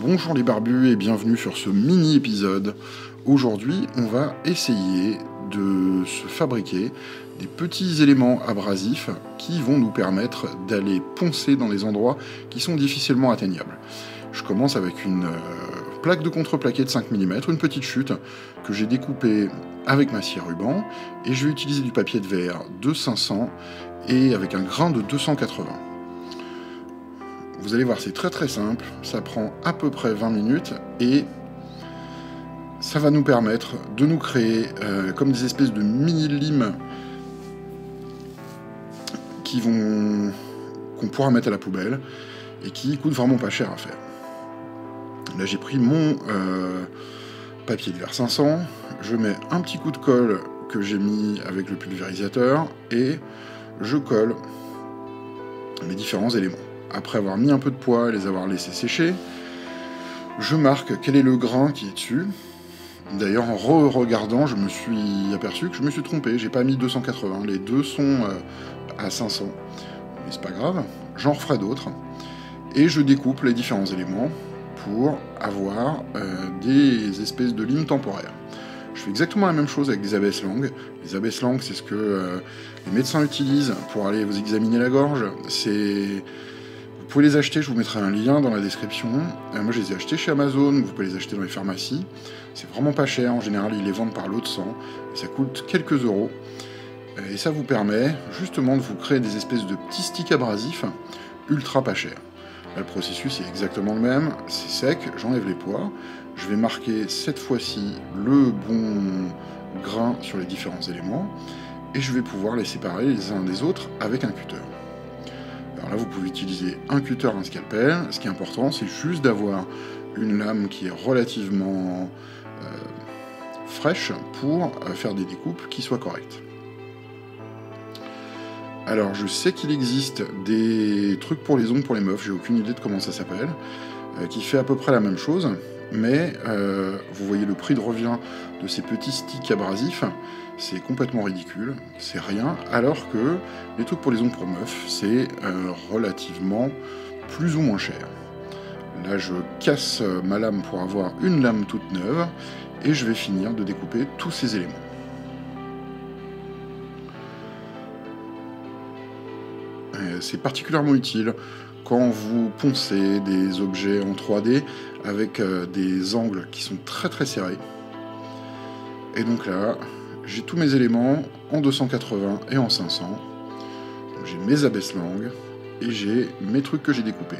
Bonjour les barbus et bienvenue sur ce mini-épisode. Aujourd'hui, on va essayer de se fabriquer des petits éléments abrasifs qui vont nous permettre d'aller poncer dans des endroits qui sont difficilement atteignables. Je commence avec une plaque de contreplaqué de 5 mm, une petite chute que j'ai découpée avec ma scie à ruban, et je vais utiliser du papier de verre de 500 et avec un grain de 280. Vous allez voir, c'est très très simple, ça prend à peu près 20 minutes et ça va nous permettre de nous créer comme des espèces de mini limes qu'on pourra mettre à la poubelle et qui coûtent vraiment pas cher à faire. Là j'ai pris mon papier de verre 500, je mets un petit coup de colle que j'ai mis avec le pulvérisateur et je colle les différents éléments. Après avoir mis un peu de poids et les avoir laissés sécher, je marque quel est le grain qui est dessus. D'ailleurs en re-regardant, je me suis aperçu que je me suis trompé, j'ai pas mis 280, les deux sont à 500, mais c'est pas grave, j'en referai d'autres et je découpe les différents éléments pour avoir des espèces de limes temporaires. Je fais exactement la même chose avec des abaisse langues. Les abaisse langues, c'est ce que les médecins utilisent pour aller vous examiner la gorge. Vous pouvez les acheter, je vous mettrai un lien dans la description. Moi, je les ai achetés chez Amazon, vous pouvez les acheter dans les pharmacies. C'est vraiment pas cher, en général, ils les vendent par lot de sang. Ça coûte quelques euros. Et ça vous permet justement de vous créer des espèces de petits sticks abrasifs ultra pas chers. Là, le processus est exactement le même, c'est sec, j'enlève les poids, je vais marquer cette fois-ci le bon grain sur les différents éléments, et je vais pouvoir les séparer les uns des autres avec un cutter. Alors là, vous pouvez utiliser un cutter, un scalpel, ce qui est important, c'est juste d'avoir une lame qui est relativement fraîche pour faire des découpes qui soient correctes. Alors, je sais qu'il existe des trucs pour les ongles pour les meufs, j'ai aucune idée de comment ça s'appelle, qui fait à peu près la même chose, mais vous voyez le prix de revient de ces petits sticks abrasifs, c'est complètement ridicule, c'est rien, alors que les trucs pour les ongles pour meufs, c'est relativement plus ou moins cher. Là, je casse ma lame pour avoir une lame toute neuve, et je vais finir de découper tous ces éléments. C'est particulièrement utile quand vous poncez des objets en 3D avec des angles qui sont très très serrés. Et donc là, j'ai tous mes éléments en 280 et en 500. J'ai mes abaisse-langues et j'ai mes trucs que j'ai découpés.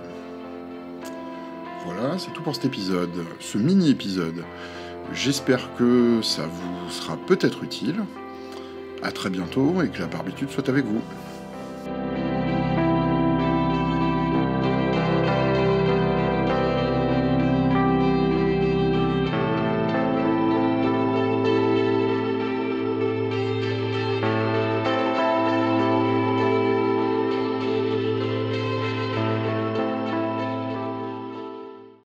Voilà, c'est tout pour cet épisode, ce mini-épisode. J'espère que ça vous sera peut-être utile. A très bientôt et que la barbitude soit avec vous.